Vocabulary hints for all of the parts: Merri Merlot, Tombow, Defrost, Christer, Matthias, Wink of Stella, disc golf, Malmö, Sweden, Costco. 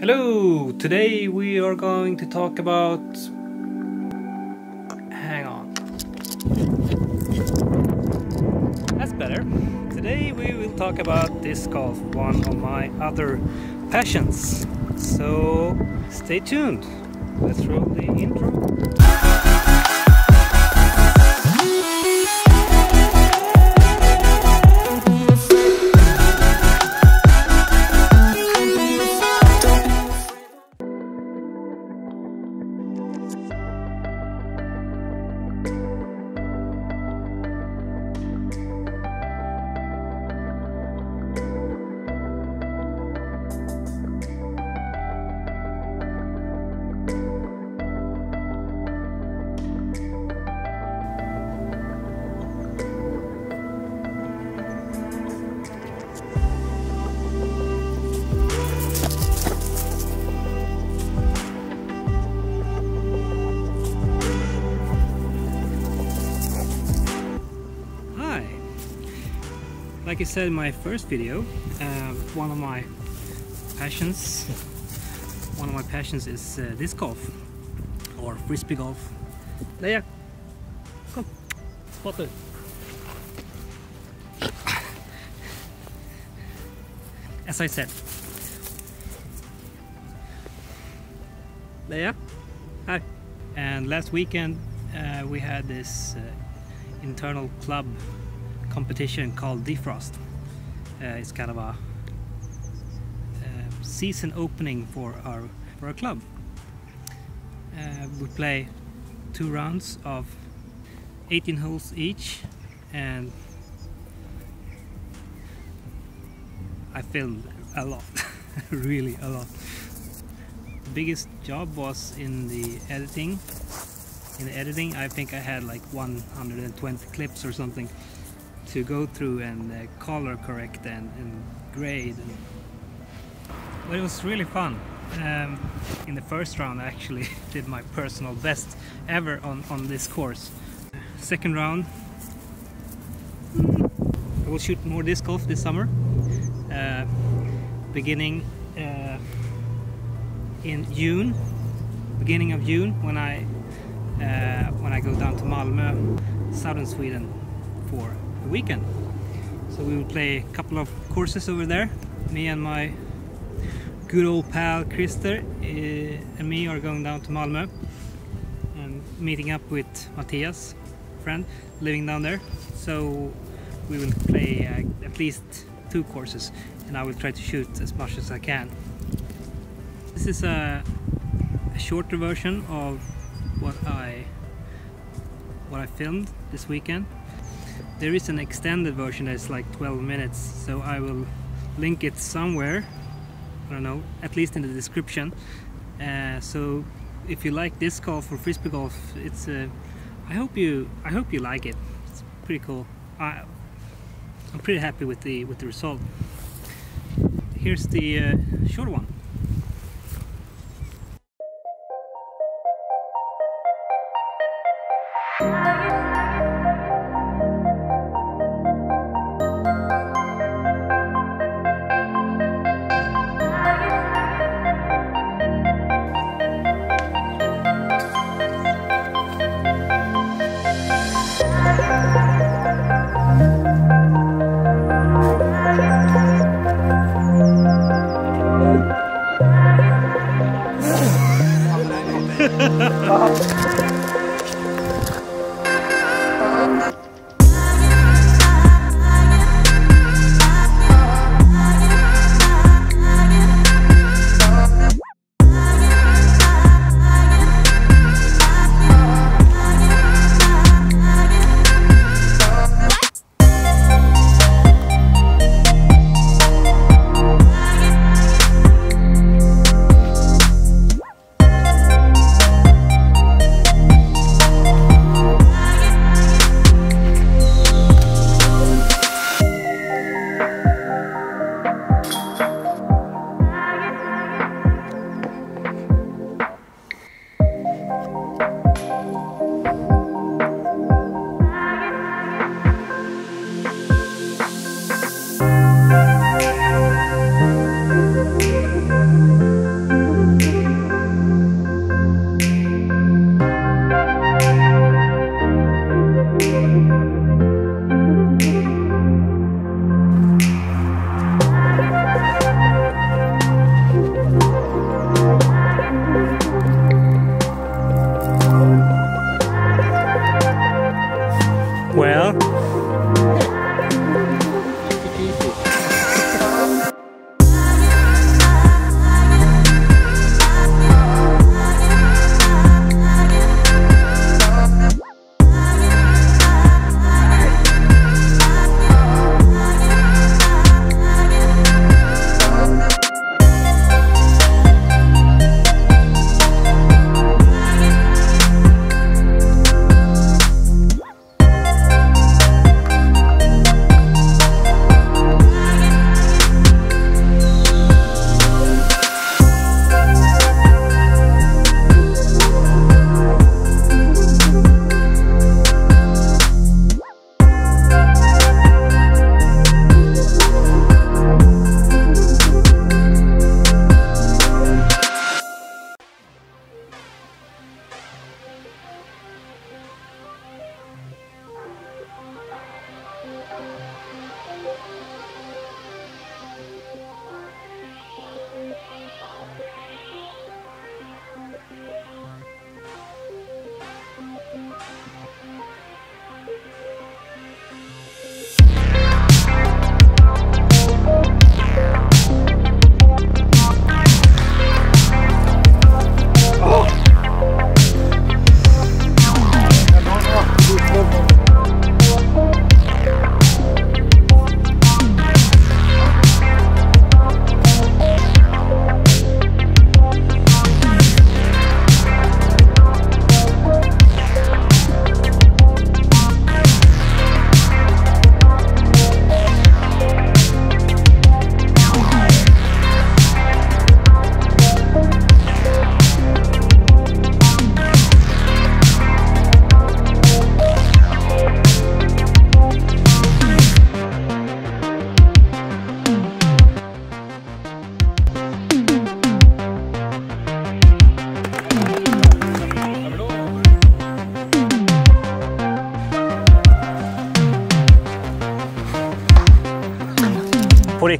Hello! Today we are going to talk about... Hang on. That's better. Today we will talk about disc golf, one of my other passions. So stay tuned. Let's roll the intro. Like I said in my first video, one of my passions is disc golf or frisbee golf. Leia, come, water. As I said, Leia, hi. And last weekend we had this internal club competition called Defrost. It's kind of a season opening for our club. We play 2 rounds of 18 holes each, and I filmed a lot, really a lot. The biggest job was in the editing. I think I had like 120 clips or something to go through and color correct and grade. But it was really fun. In the first round I actually did my personal best ever on this course. Second round, I will shoot more disc golf this summer. Beginning of June, when I go down to Malmö, southern Sweden, for the weekend. So we will play a couple of courses over there. Me and my good old pal Christer and me are going down to Malmö and meeting up with Matthias, friend living down there. So we will play at least 2 courses, and I will try to shoot as much as I can. This is a shorter version of what I filmed this weekend. There is an extended version that's like 12 minutes, so I will link it somewhere, I don't know, at least in the description. So if you like disc golf or frisbee golf, it's I hope you like it. It's pretty cool. I'm pretty happy with the result. Here's the short one.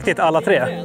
riktigt alla tre.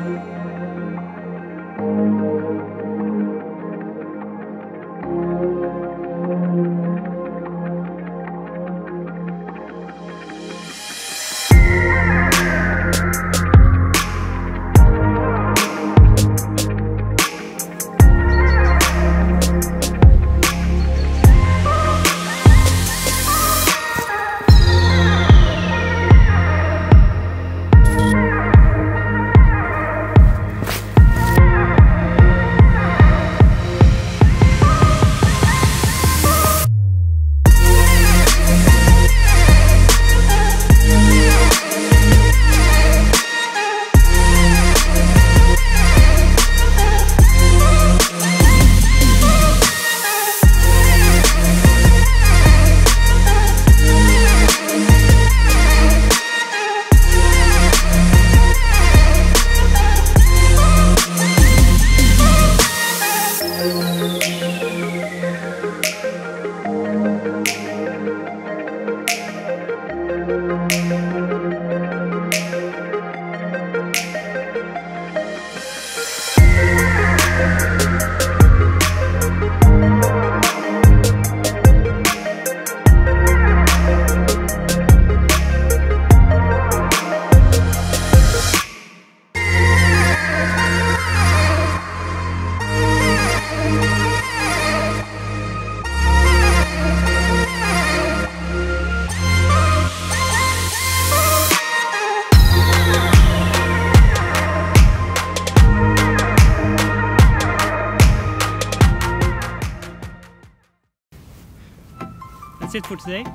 That's it for today.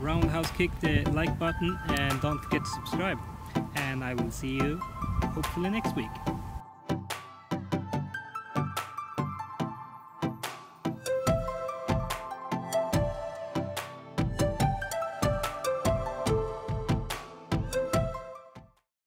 Roundhouse kick the like button and don't forget to subscribe, and I will see you hopefully next week.